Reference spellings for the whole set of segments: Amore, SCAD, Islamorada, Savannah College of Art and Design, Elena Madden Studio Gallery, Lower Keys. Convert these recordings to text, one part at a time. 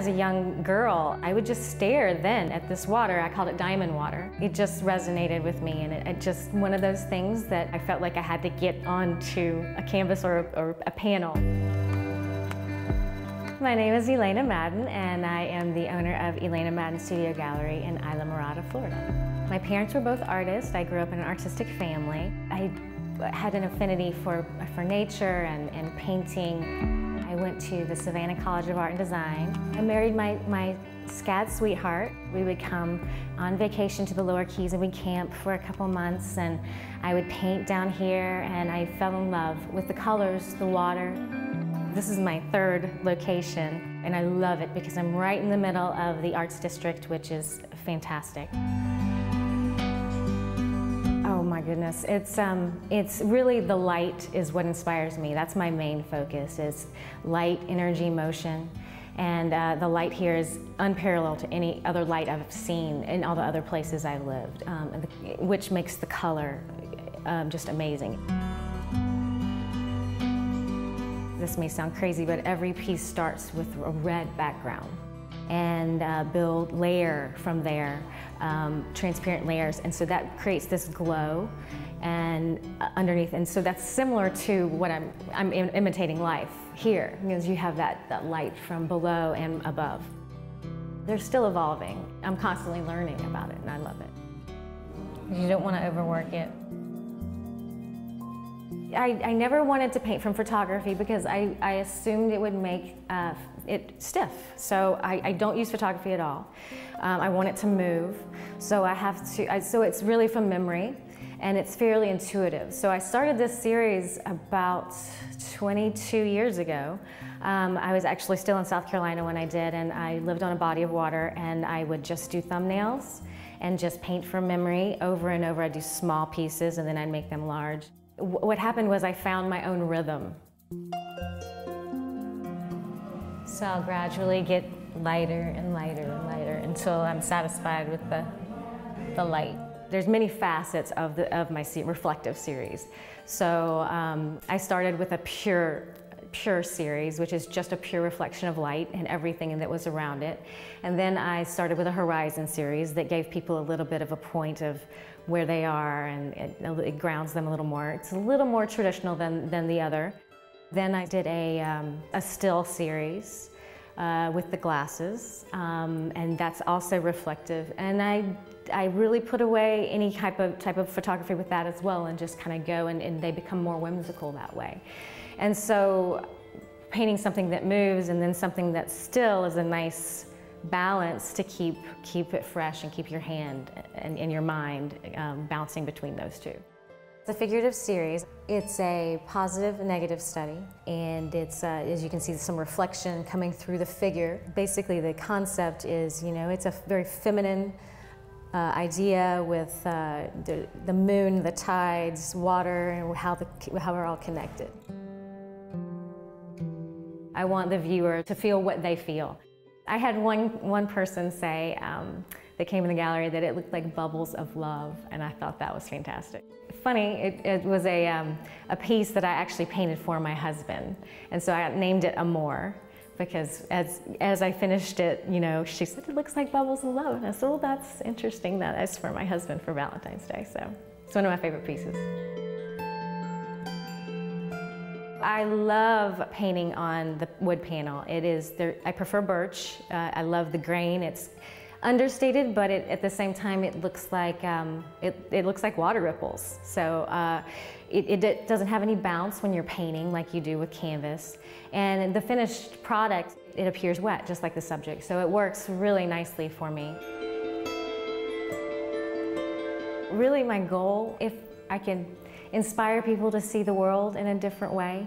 as a young girl, I would just stare then at this water. I called it diamond water. It just resonated with me, and it just one of those things that I felt like I had to get onto a canvas or a panel. My name is Elena Madden, and I am the owner of Elena Madden Studio Gallery in Islamorada, Florida. My parents were both artists. I grew up in an artistic family. I had an affinity for nature and painting. I went to the Savannah College of Art and Design. I married my SCAD sweetheart. We would come on vacation to the Lower Keys and we'd camp for a couple months, and I would paint down here, and I fell in love with the colors, the water. This is my third location, and I love it because I'm right in the middle of the Arts District, which is fantastic. Oh my goodness, it's really the light is what inspires me. That's my main focus, is light, energy, motion. And the light here is unparalleled to any other light I've seen in all the other places I've lived, which makes the color just amazing. This may sound crazy, but every piece starts with a red background, and build layer from there, transparent layers, and so that creates this glow and underneath, and so that's similar to what I'm imitating life here, because you have that light from below and above. They're still evolving. I'm constantly learning about it, and I love it. You don't want to overwork it. I never wanted to paint from photography because I assumed it would make it stiff, so I don't use photography at all. I want it to move, so I have to. So it's really from memory, and it's fairly intuitive. So I started this series about 22 years ago. I was actually still in South Carolina when I did, and I lived on a body of water, and I would just do thumbnails and just paint from memory over and over. I'd do small pieces, and then I'd make them large. What happened was I found my own rhythm. So I'll gradually get lighter and lighter and lighter until I'm satisfied with the light. There's many facets of my reflective series. So I started with a pure series, which is just a pure reflection of light and everything that was around it. And then I started with a horizon series that gave people a little bit of a point of where they are, and it grounds them a little more. It's a little more traditional than the other. Then I did a still series with the glasses, and that's also reflective. And I really put away any type of photography with that as well, and just kind of go, and they become more whimsical that way. And so painting something that moves and then something that's still is a nice balance to keep it fresh and keep your hand and your mind bouncing between those two. It's a figurative series. It's a positive and negative study, and it's, as you can see, some reflection coming through the figure. Basically the concept is, you know, it's a very feminine idea with the moon, the tides, water, and how we're all connected. I want the viewer to feel what they feel. I had one person say that came in the gallery that it looked like bubbles of love, and I thought that was fantastic. Funny, it was a piece that I actually painted for my husband, and so I named it Amore, because as I finished it, you know, she said, it looks like bubbles of love, and I said, well, that's interesting, that is for my husband for Valentine's Day, so it's one of my favorite pieces. I love painting on the wood panel. I prefer birch. I love the grain. It's understated, but at the same time, it looks like it looks like water ripples. So it doesn't have any bounce when you're painting like you do with canvas. And the finished product, it appears wet, just like the subject. So it works really nicely for me. Really, my goal, if I can inspire people to see the world in a different way,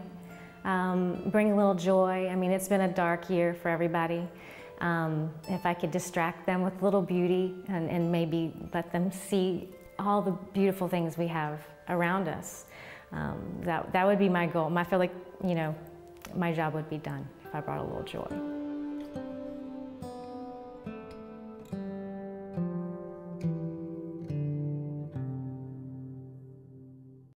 bring a little joy. I mean, it's been a dark year for everybody. If I could distract them with little beauty and maybe let them see all the beautiful things we have around us, that would be my goal. I feel like, you know, my job would be done if I brought a little joy.